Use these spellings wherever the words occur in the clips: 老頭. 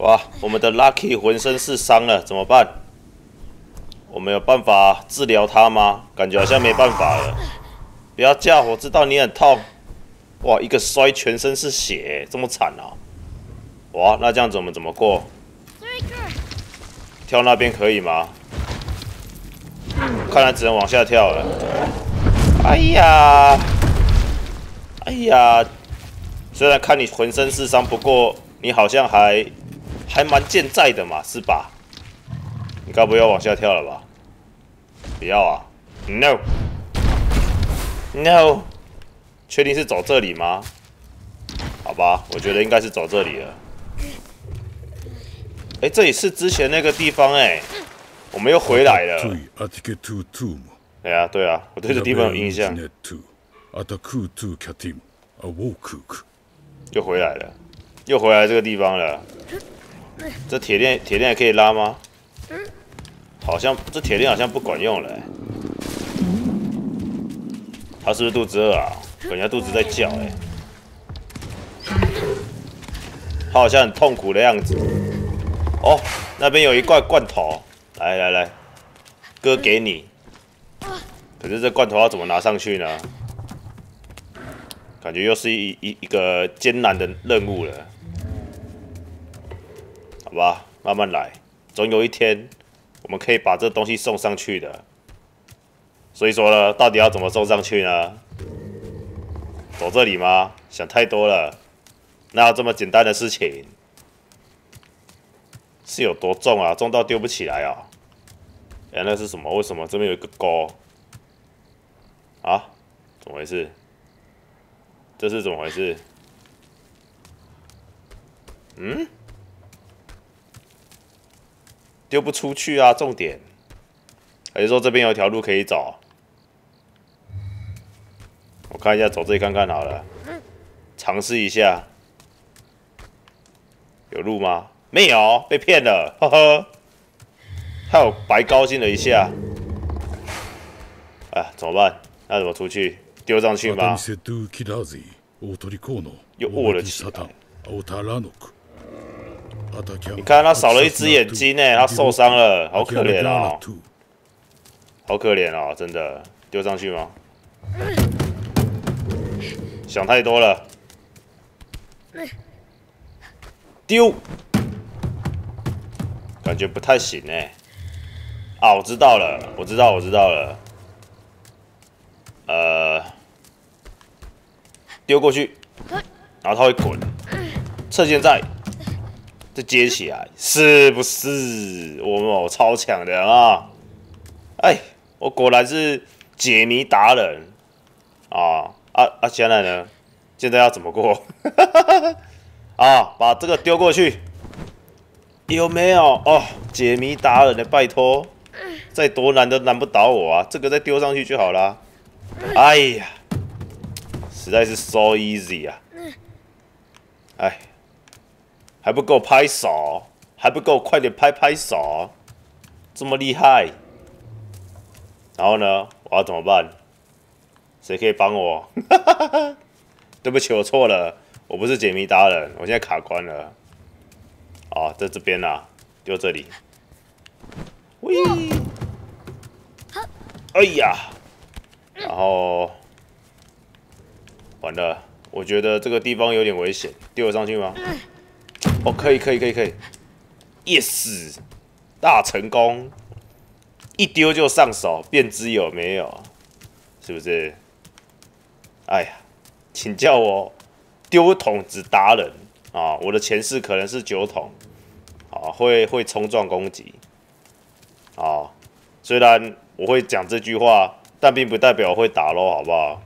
哇，我们的 Lucky 浑身是伤了，怎么办？我们有办法治疗他吗？感觉好像没办法了。不要叫，我知道你很痛。哇，一个摔全身是血，这么惨啊！哇，那这样子我们怎么过？跳那边可以吗？看来只能往下跳了。哎呀，哎呀！ 虽然看你浑身是伤，不过你好像还蛮健在的嘛，是吧？你该不要往下跳了吧？不要啊 ！No， 确定是走这里吗？好吧，我觉得应该是走这里了。哎、欸，这里是之前那个地方哎、欸，我们又回来了。对啊，对啊，我对这地方有印象。又回来了，又回来这个地方了。这铁链可以拉吗？好像这铁链好像不管用了、欸。他是不是肚子饿啊？感觉肚子在叫哎、欸。他好像很痛苦的样子。哦，那边有一罐罐头，来来来，哥给你。可是这罐头要怎么拿上去呢？ 感觉又是一个艰难的任务了，好吧，慢慢来，总有一天我们可以把这东西送上去的。所以说呢，到底要怎么送上去呢？走这里吗？想太多了，哪有这么简单的事情？是有多重啊？重到丢不起来啊！哎，那是什么？为什么这边有一个钩？啊？怎么回事？ 这是怎么回事？嗯，丢不出去啊！重点，还是说这边有条路可以走？我看一下，走这里看看好了，尝试一下。有路吗？没有，被骗了，呵呵。害我白高兴了一下。哎，怎么办？那怎么出去？ 丢上去吧。又握了起来。你看他少了一只眼睛呢，他受伤了，好可怜哦，好可怜哦，真的丢上去吗？想太多了。丢，感觉不太行呢。啊，我知道了，我知道了。丢过去，然后它会滚，趁现在就接起来，是不是？我超强的啊！哎，我果然是解谜达人啊！现在呢？现在要怎么过？啊，把这个丢过去，有没有？哦，解谜达人的，拜托，再多难都难不倒我啊！这个再丢上去就好啦。哎呀！ 实在是 so easy 啊！哎，还不够拍手，还不够，快点拍拍手！这么厉害，然后呢？我要怎么办？谁可以帮我？对不起，我错了，我不是解谜达人，我现在卡关了。哦，在这边啦，丢这里。喂！哎呀，然后。 完了，我觉得这个地方有点危险，丢得上去吗？哦，可以 ，yes， 大成功，一丢就上手，便知有没有，是不是？哎呀，请叫我丢桶子达人啊！我的前世可能是酒桶，啊，会冲撞攻击，啊，虽然我会讲这句话，但并不代表我会打咯，好不好？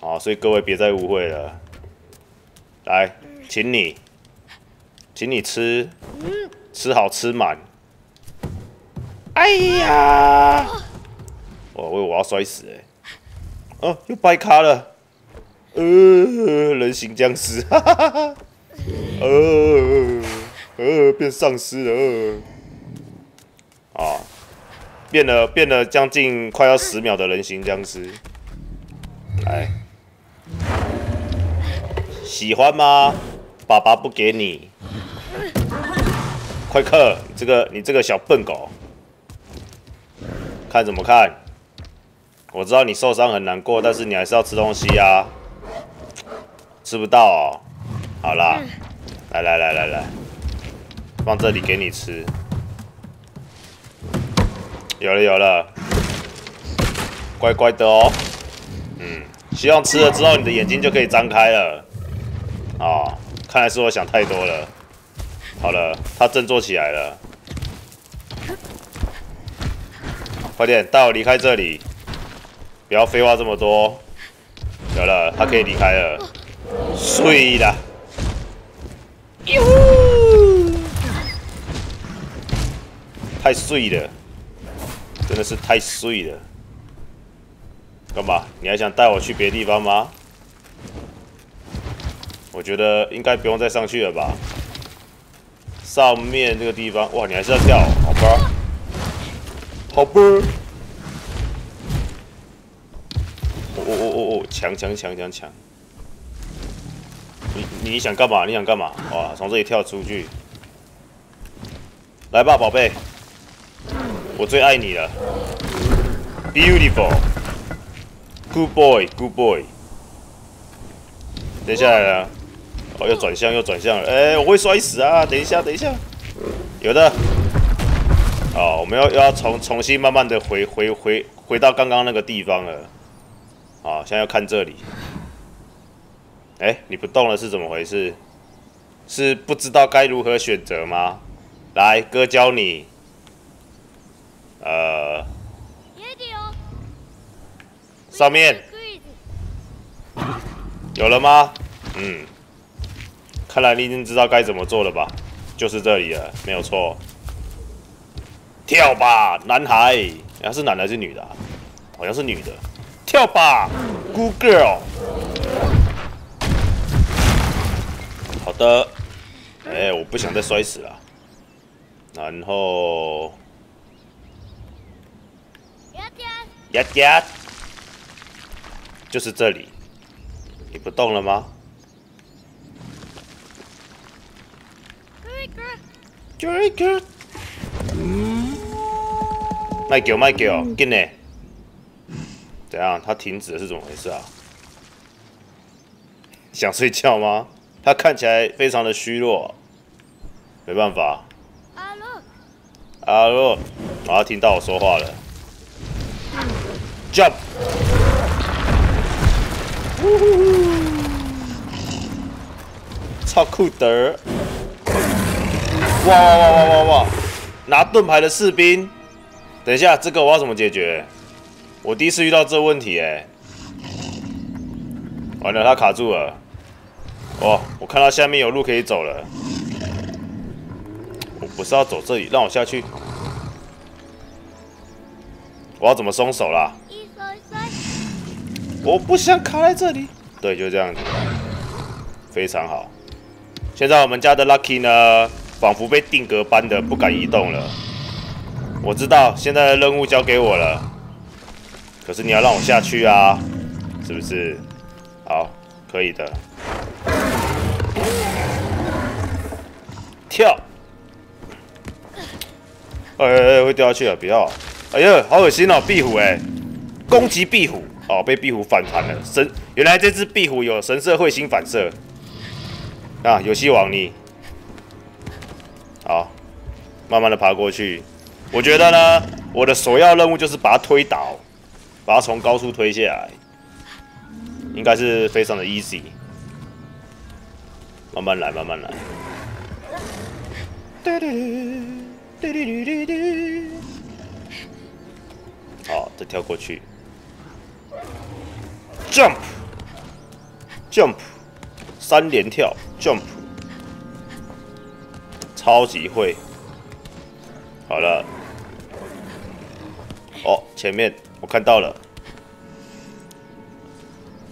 好，所以各位别再误会了。来，请你吃好吃满。哎呀！我要摔死哎、欸！哦，又掰卡了。人形僵尸，哈哈哈哈。变丧尸了。啊，变了将近快要10秒的人形僵尸。来。 喜欢吗？爸爸不给你。快克，你这个小笨狗，看什么看？我知道你受伤很难过，但是你还是要吃东西啊。吃不到哦，好啦，来，放这里给你吃。有了，乖乖的哦。嗯，希望吃了之后你的眼睛就可以张开了。哦，看来是我想太多了。 好了，他振作起来了。快点带我离开这里，不要废话这么多。有了，他可以离开了。睡啦！太碎了，真的是太碎了。干嘛？你还想带我去别地方吗？我觉得应该不用再上去了吧。 上面这个地方，哇，你还是要跳，好吧？好吧。哦，强！你想干嘛？哇，从这里跳出去！来吧，宝贝，我最爱你了 ，beautiful，good boy，good boy。接下来呢？ 哦，又转向了，我会摔死啊！等一下，有的。哦，我们要重新慢慢的回到刚刚那个地方了。啊、哦，现在要看这里。你不动了是怎么回事？是不知道该如何选择吗？来，哥教你。上面有了吗？嗯。 看来你已经知道该怎么做了吧？就是这里了，没有错。跳吧，男孩！他是男的还是女的、啊？好像是女的。跳吧 ，Good girl。好的。我不想再摔死了。然后，呀，就是这里。你不动了吗？ Joker， 麦叫，进来！怎样？他停止了是怎么回事啊？想睡觉吗？他看起来非常的虚弱，没办法。阿洛，他听到我说话了。Jump！ 超酷的！ 哇！拿盾牌的士兵，等一下，这个我要怎么解决？我第一次遇到这问题完了，他卡住了。哦，我看到下面有路可以走了。我不是要走这里，让我下去。我要怎么松手啦？我不想卡在这里。对，就这样子，非常好。现在我们家的 Lucky 呢？ 仿佛被定格般的不敢移动了。我知道现在的任务交给我了，可是你要让我下去啊，是不是？好，可以的。跳！会掉下去了，不要！哎呀，好恶心哦，壁虎攻击壁虎哦，被壁虎反弹了。原来这只壁虎有神社彗星反射啊，有希望你。 好，慢慢的爬过去。我觉得呢，我的首要任务就是把它推倒，把它从高处推下来，应该是非常的 easy。慢慢来。好，再跳过去。Jump， 三连跳 ，Jump。 超级会，好了。哦，前面我看到了，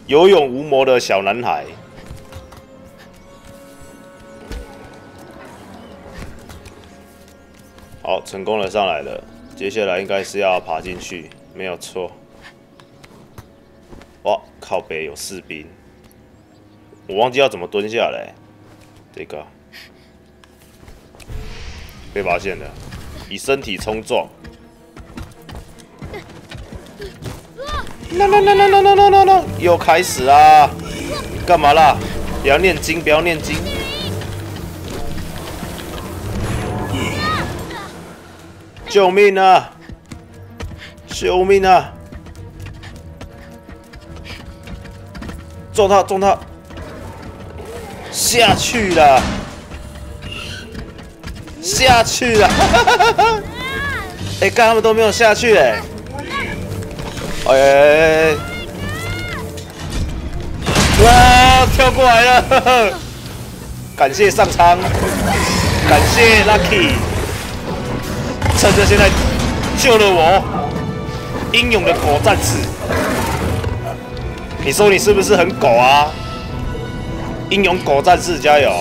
有勇无谋的小男孩。好，成功了，上来了。接下来应该是要爬进去，没有错。哇，靠北有士兵，我忘记要怎么蹲下来，这个。被发现了，以身体冲撞。No no no no no no no no！ 又开始啦！你干嘛啦？不要念经，不要念经。救命啊！救命啊！撞他，撞他！下去了，下去了！哎，干他们都没有下去哎！ 哎！哇，跳过来了！呵呵，感谢上苍，感谢 Lucky， 趁着现在救了我，英勇的狗战士。你说你是不是很狗啊？英勇狗战士，加油！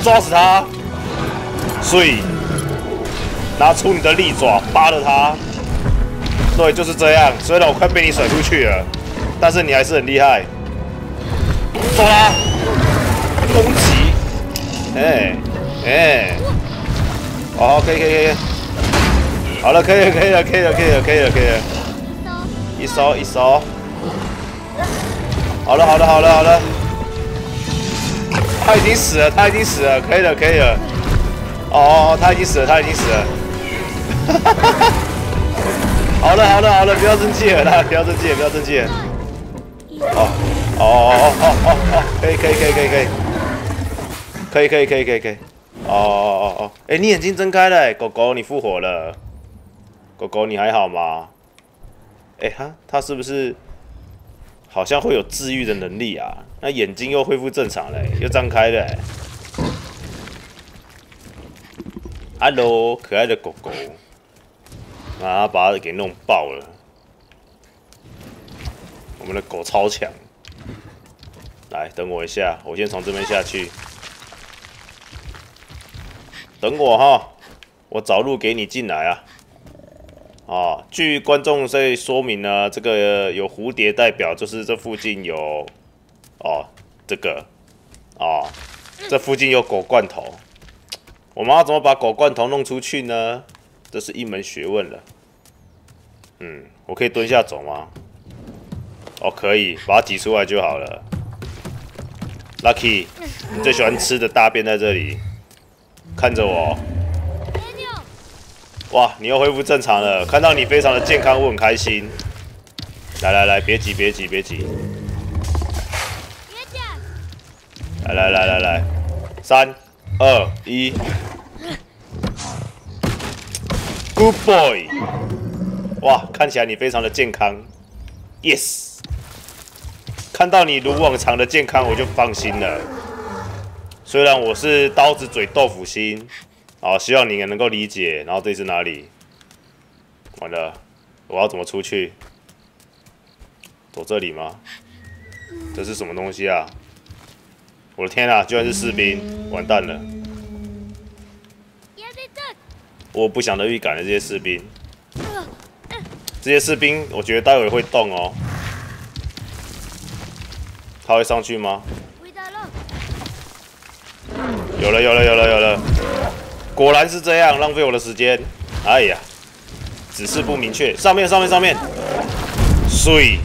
抓死他！所以。 拿出你的利爪，扒了它。对，就是这样。虽然我快被你甩出去了，但是你还是很厉害。抓啦！攻击！好，可以。好了，可以了。一手。好了。他已经死了，可以了。哦，他已经死了。 好了，不要生气了啦，不要生气了。哦，可以。哦，哎，你眼睛睁开了，狗狗，你复活了。狗狗，你还好吗？哎哈，它是不是好像会有治愈的能力啊？那眼睛又恢复正常嘞，又张开了。Hello， 可爱的狗狗。 啊！把它给弄爆了！我们的狗超强。来，等我一下，我先从这边下去。等我哈，我找路给你进来啊！啊，据观众在说明呢，这个有蝴蝶代表，就是这附近有哦，这个哦，这附近有狗罐头。我们要怎么把狗罐头弄出去呢？ 这是一门学问了。嗯，我可以蹲下走吗？哦，可以，把它挤出来就好了。Lucky， 你最喜欢吃的大便在这里，看着我。哇，你又恢复正常了，看到你非常的健康，我很开心。来，别急。来，3、2、1。 Good boy， 哇，看起来你非常的健康 ，Yes， 看到你如往常的健康，我就放心了。虽然我是刀子嘴豆腐心，好，希望你也能够理解。然后这是哪里？完了，我要怎么出去？走这里吗？这是什么东西啊？我的天啊，居然是士兵，完蛋了！ 我不想的预感的这些士兵，我觉得待会会动哦。他会上去吗？有了！果然是这样，浪费我的时间。哎呀，指示不明确。上面。水。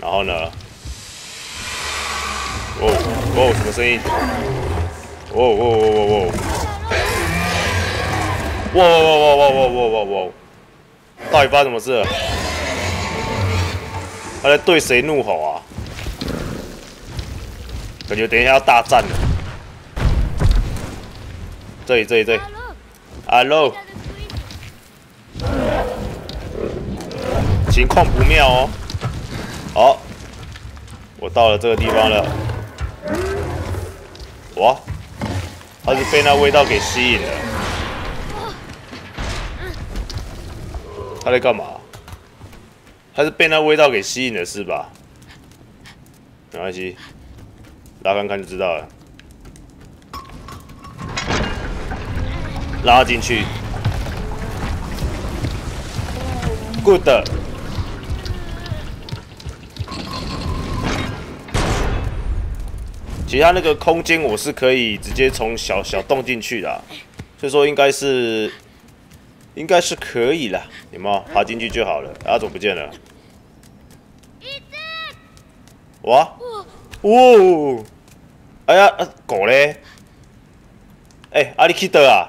然后呢？哦，什么声音？哦。 哇！到底发生什么事了？他在对谁怒吼啊？感觉等一下要大战了。这里。Hello。情况不妙哦。好，我到了这个地方了。哇！他是被那味道给吸引了。 他在干嘛？他是被那味道给吸引了，是吧？没关系，拉看看就知道了。拉进去 ，good。其实它那个空间我是可以直接从小小洞进去的、啊，所以说应该是可以啦，有没有爬进去就好了？阿总不见了，哇，哦，哎呀，啊、狗嘞，哎，阿、啊、你去倒啊，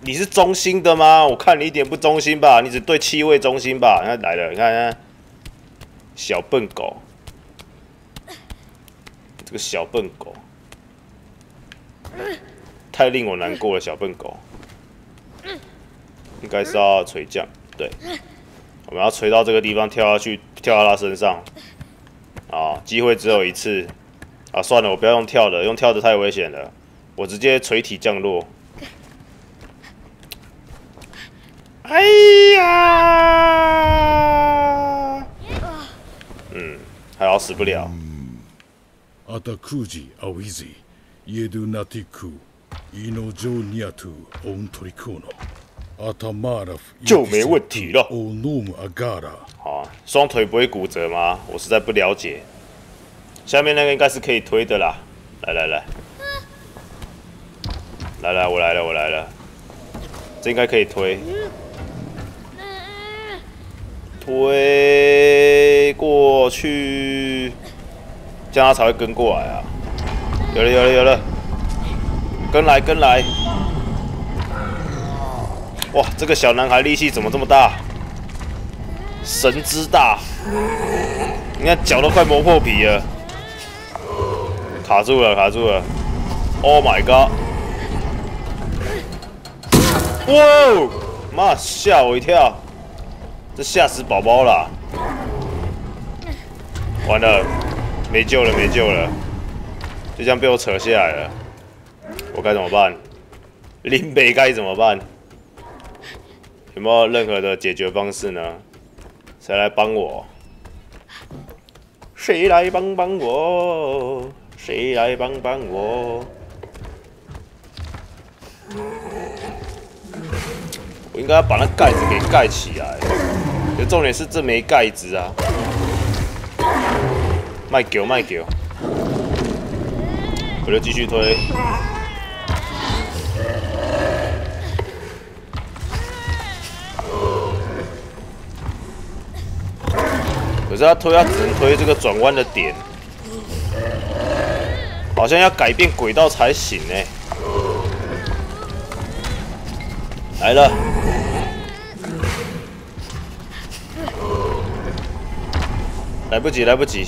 你是忠心的吗？我看你一点不忠心吧，你只对气味忠心吧。你看来了，你看，你看小笨狗。 这个小笨狗太令我难过了，小笨狗应该是要垂降，对，我们要垂到这个地方跳下去，跳到他身上啊！机会只有一次啊！算了，我不要用跳的，用跳的太危险了，我直接垂体降落。哎呀，嗯，还好死不了。 阿达库吉阿维兹，耶杜纳提库，伊诺乔尼亚图，翁托里库诺，阿塔马拉夫，就没问题了。好、啊，双腿不会骨折吗？我实在不了解。下面那个应该是可以推的啦。来来来，来来，我来了，我来了。这应该可以推，推过去。 这样他才会跟过来啊！有了有了有了，跟来跟来！哇，这个小男孩力气怎么这么大？神之大！你看脚都快磨破皮了，卡住了卡住了 ！Oh my god！ 哇！妈，吓我一跳！这吓死宝宝了！完了！ 没救了，没救了，就这样被我扯下来了，我该怎么办？林北该怎么办？有没有任何的解决方式呢？谁来帮我？谁来帮帮我？谁来帮帮我？我应该要把那盖子给盖起来，可重点是这枚盖子啊。 卖狗卖狗，我就继续推。可是他推，他只能推这个转弯的点，好像要改变轨道才行哎、欸。来了，来不及，来不及。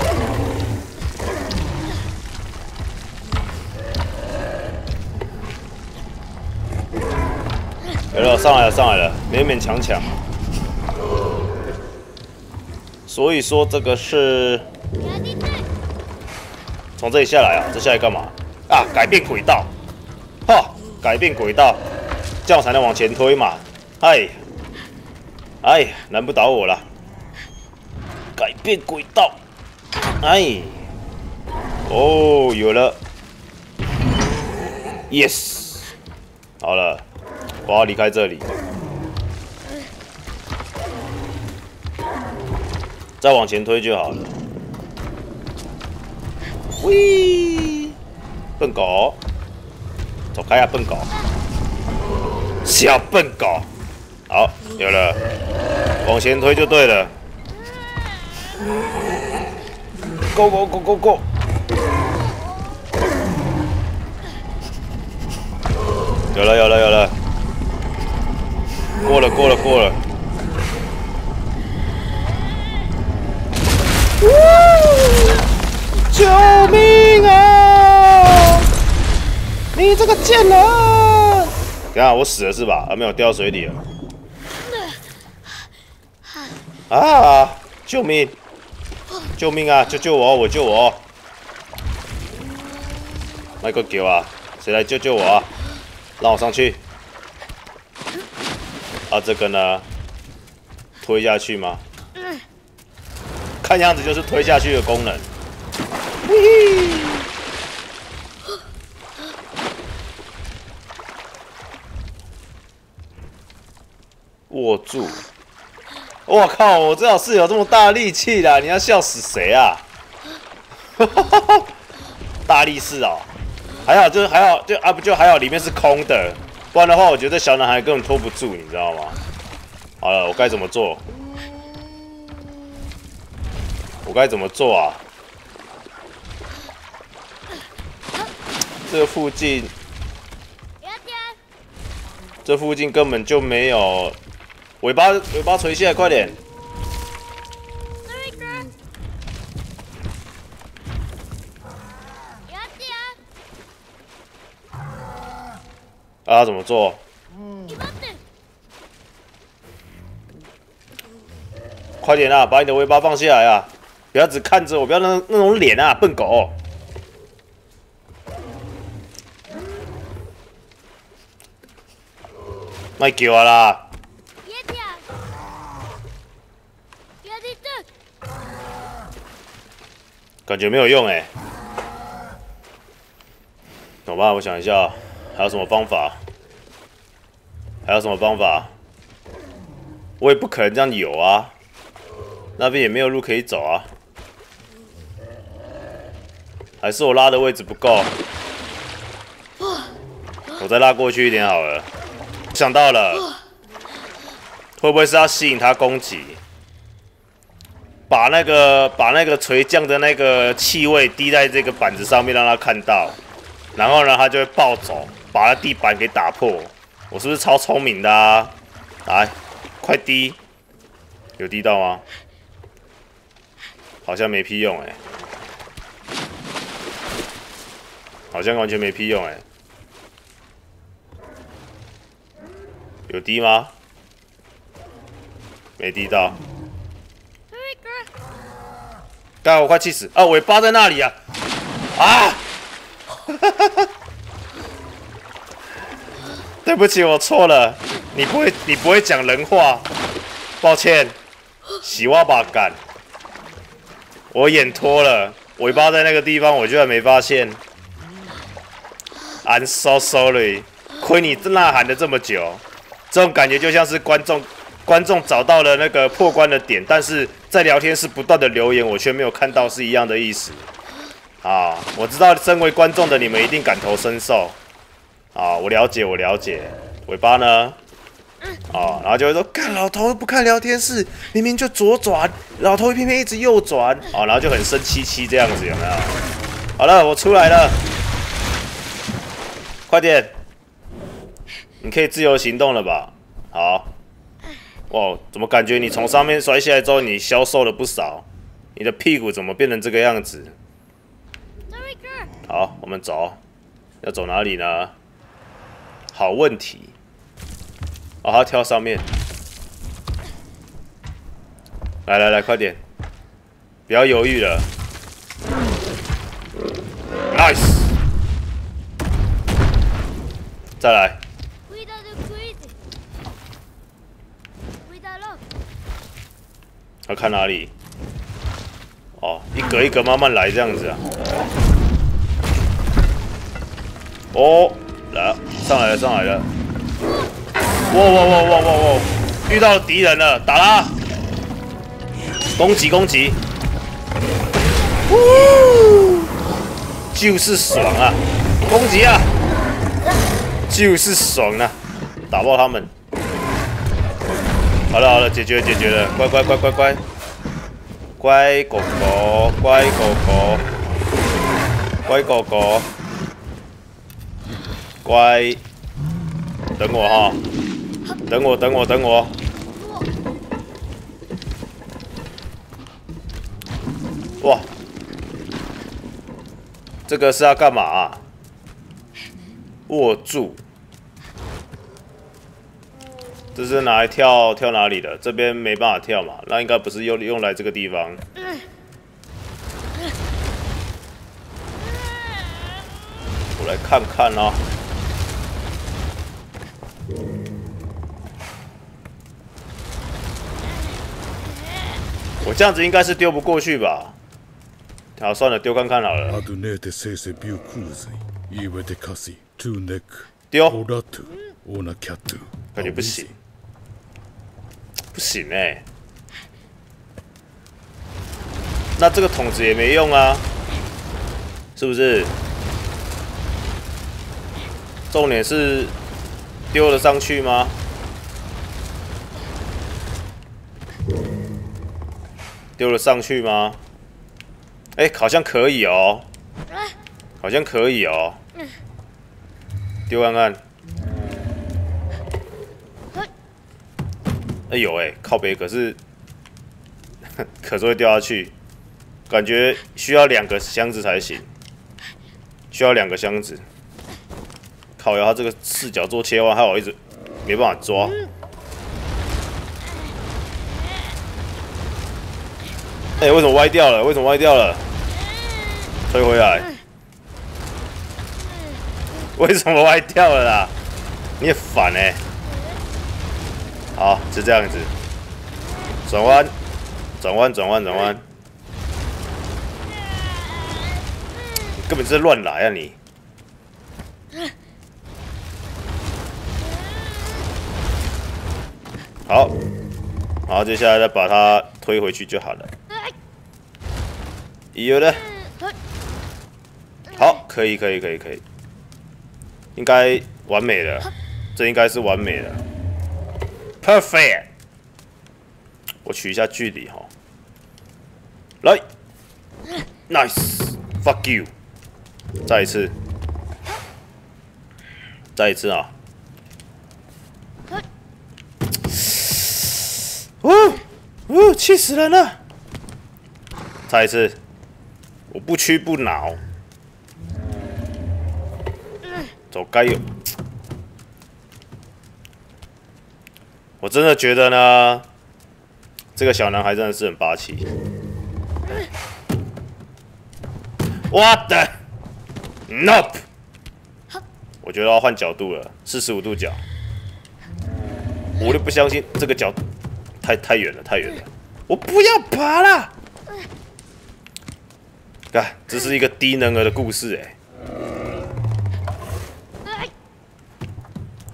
来了，上来了，上来了，勉勉强强。所以说这个是从这里下来啊，这下来干嘛啊？改变轨道，哈，改变轨道，这样我才能往前推嘛。哎，哎，难不倒我了。改变轨道，哎，哦，有了 ，yes， 好了。 我要离开这里，再往前推就好了。喂，笨狗，走开啊，笨狗，小笨狗。好，有了，往前推就对了。Go go go go go！ 有了，有了，有了。 过了，过了，过了！救命啊！你这个贱人！等下我死了是吧？啊，没有掉水里了。啊！救命！救命啊！救救我！我救我！那个狗啊，谁来救救我啊？让我上去。啊，这个呢，推下去吗？看样子就是推下去的功能。握住！我靠，我这老室友这么大力气啦！你要笑死谁啊？大力士哦，还好，就是还好，就啊不就还好，里面是空的，不然的话，我觉得小男孩根本拖不住，你知道吗？好了，我该怎么做？我该怎么做啊？这附近，这附近根本就没有尾巴垂下来，快点！啊，怎么做？快点啊，把你的尾巴放下来啊！不要只看着我，不要那种脸啊，笨狗！卖叫啊啦！感觉没有用哎、欸。好吧，我想一下。还有什么方法？还有什么方法？我也不可能这样游啊！那边也没有路可以走啊！还是我拉的位置不够，我再拉过去一点好了。想到了，会不会是要吸引他攻击？把那个垂降的那个气味滴在这个板子上面，让他看到，然后呢，他就会暴走。把地板给打破，我是不是超聪明的啊？来，快滴，有滴到吗？好像没屁用哎、欸，好像完全没屁用哎、欸，有滴吗？没滴到，干，我快气死啊！尾巴在那里啊！啊！对不起，我错了。你不会讲人话，抱歉。洗袜把杆，我眼脱了，尾巴在那个地方，我居然没发现。I'm so sorry。亏你呐喊了这么久，这种感觉就像是观众找到了那个破关的点，但是在聊天室不断的留言，我却没有看到，是一样的意思。啊，我知道，身为观众的你们一定感同身受。啊，我了解，我了解。尾巴呢？啊，然后就会说，干老头不看聊天室，明明就左转，老头偏偏一直右转。啊，然后就很生气气这样子，有没有？好了，我出来了，快点！你可以自由行动了吧？好。哇，怎么感觉你从上面摔下来之后，你消瘦了不少？你的屁股怎么变成这个样子？好，我们走。要走哪里呢？好问题，哦，他跳上面，来来来，快点，不要犹豫了 ，nice， 再来，要看哪里？哦，一格一格慢慢来这样子啊，哦。来，上来了，上来了！哇！遇到敌人了，打啦！攻击攻击！呜，就是爽啊！攻击啊！就是爽啊！打爆他们！好了好了，解决了！乖！乖狗狗！乖，等我哈，等我，哇，这个是要干嘛啊？握住，这是拿来跳哪里的？这边没办法跳嘛，那应该不是用来这个地方。我来看看啊。我这样子应该是丢不过去吧？好，算了，丢看看好了。丢。感觉不行，不行欸。那这个筒子也没用啊，是不是？重点是丢了上去吗？ 丢了上去吗？哎、欸，好像可以哦、喔，好像可以哦、喔，丢看看。哎呦哎，靠北可是，可是会掉下去，感觉需要两个箱子才行，需要两个箱子。靠腰，他这个视角做切换，害我一直没办法抓。 哎、欸，为什么歪掉了？为什么歪掉了？推回来，为什么歪掉了啦？你也烦哎、欸。好，就这样子，转弯，转弯，转弯，转弯。你根本就是乱来啊你！好，好，接下来再把它推回去就好了。 有的，好，可以，可以，可以，可以，应该完美了，这应该是完美了 ，perfect。我取一下距离哈，来 ，nice，fuck you， 再一次，再一次啊，呜呜，气死人了，再一次。 我不屈不挠，走该有。我真的觉得呢，这个小男孩真的是很霸气。What the nope！ 我觉得要换角度了，45度角。我就不相信这个角太远了，太远了。我不要爬了。 看，这是一个低能儿的故事哎、欸！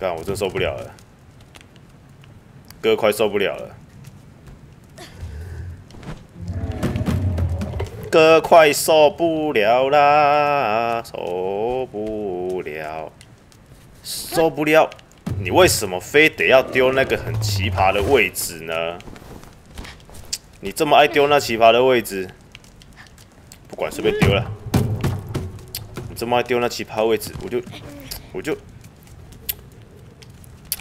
看，我真受不了了，哥快受不了了，哥快受不了啦，受不了，受不了！你为什么非得要丢那个很奇葩的位置呢？你这么爱丢那奇葩的位置？ 不管随便丢了，你这么爱丢那奇葩位置，我就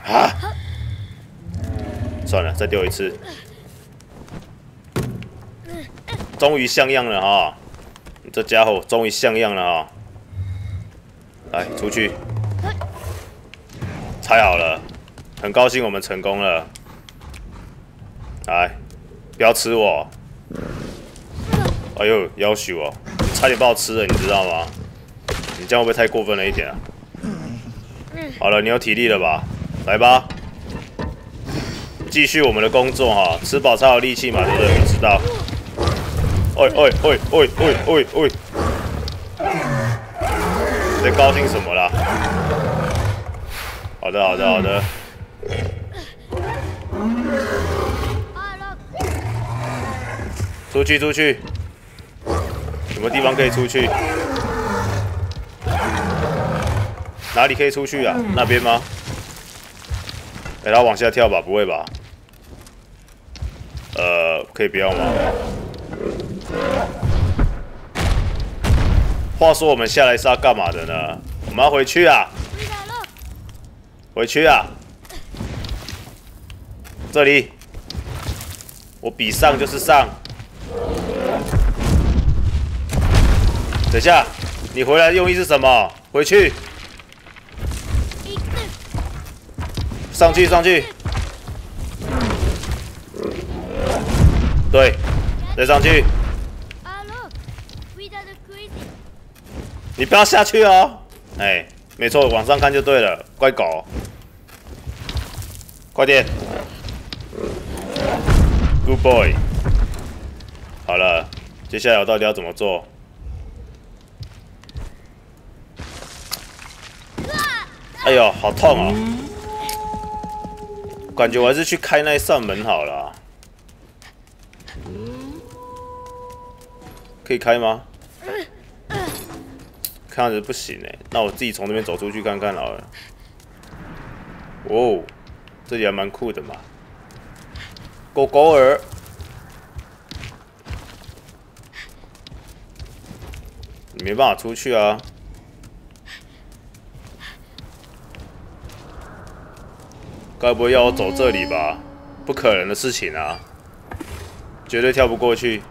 啊，算了，再丢一次，终于像样了哈！这家伙终于像样了啊！来，出去，太好了，很高兴我们成功了。来，不要吃我。 哎呦，夭壽哦！差点把我吃了，你知道吗？你这样会不会太过分了一点啊？好了，你有体力了吧？来吧，继续我们的工作哈，吃饱才有力气嘛，对不对？我知道。哎哎哎哎哎哎哎！你在高兴什么啦？好的，好的，好的。 出去，出去！什么地方可以出去？哪里可以出去啊？那边吗？哎、欸，他往下跳吧，不会吧？可以不要吗？话说我们下来是要干嘛的呢？我们要回去啊！回去啊！这里，我比上就是上。 等一下，你回来用意是什么？回去，上去，上去，对，再上去。你不要下去哦！哎、欸，没错，往上看就对了。乖狗，快点 ，Good boy。好了，接下来我到底要怎么做？哎呦，好痛哦！感觉我还是去开那一扇门好了、啊。可以开吗？看着不行哎、欸，那我自己从那边走出去看看好了。哦，这里还蛮酷的嘛。狗狗耳。 没办法出去啊！该不会要我走这里吧？不可能的事情啊！绝对跳不过去。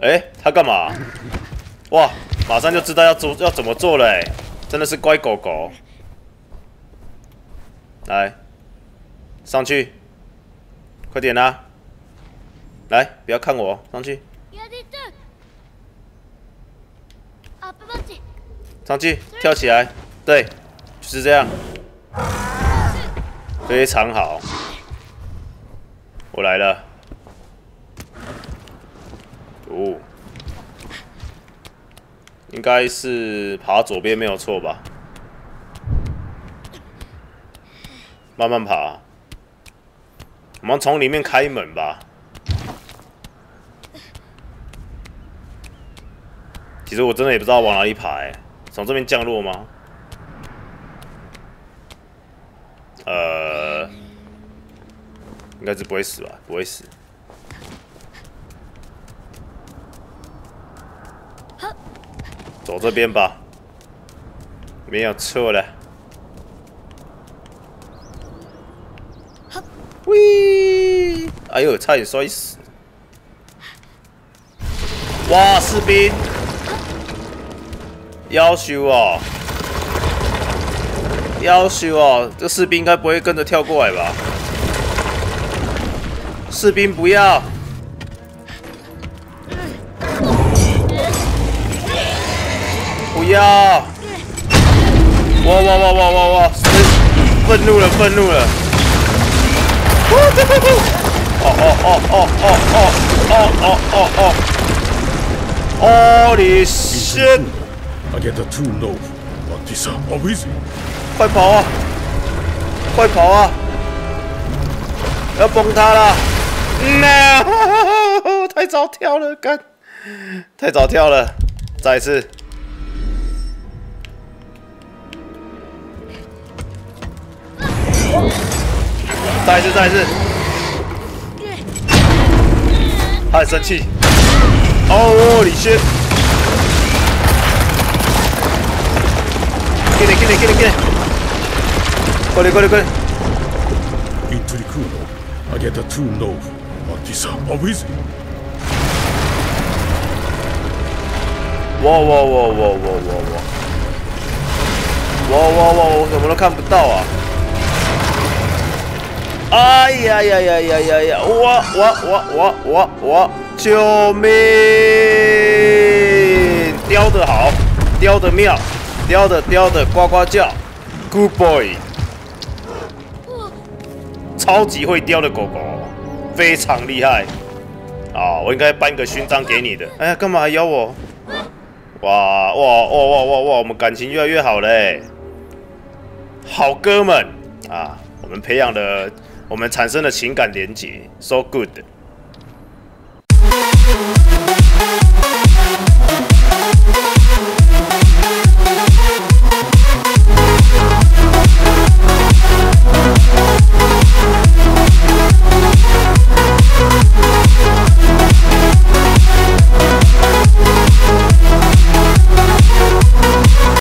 哎，他干嘛？哇！马上就知道要怎么做了、欸，真的是乖狗狗。来。 上去，快点啦、啊！来，不要看我，上去。上去，跳起来，对，就是这样，非常好。我来了。哦，应该是爬左边没有错吧？慢慢爬。 我们从里面开门吧。其实我真的也不知道往哪里爬、欸，从这边降落吗？应该是不会死吧？不会死。走这边吧，没有错了。 喂！哎呦，差点摔死！哇，士兵，夭壽哦，夭壽哦！这士兵应该不会跟着跳过来吧？士兵不要！不要！哇哇哇哇哇哇！愤怒了，愤怒了！ Holy shit! I get a true love, but this is obvious. 快跑啊！快跑啊！要崩塌了 ！No！ 太早跳了，干！太早跳了，再一次。再一次，再一次，他很生气。哦，李轩 ，get it, get it, get it, get it， 过来，过来，过来。Into the cool, I get a true love, but this always. 哇哇哇哇哇哇哇！哇哇哇！我怎么都看不到啊！ 哎呀呀呀呀呀呀！我！救命！叼得好，叼得妙，叼得呱呱叫 ，Good boy， 超级会叼的狗狗，非常厉害。啊，我应该颁个勋章给你的。哎呀，干嘛还咬我？哇！我们感情越来越好嘞，好哥们啊！我们培养了。 我们产生了情感连结 ，so good。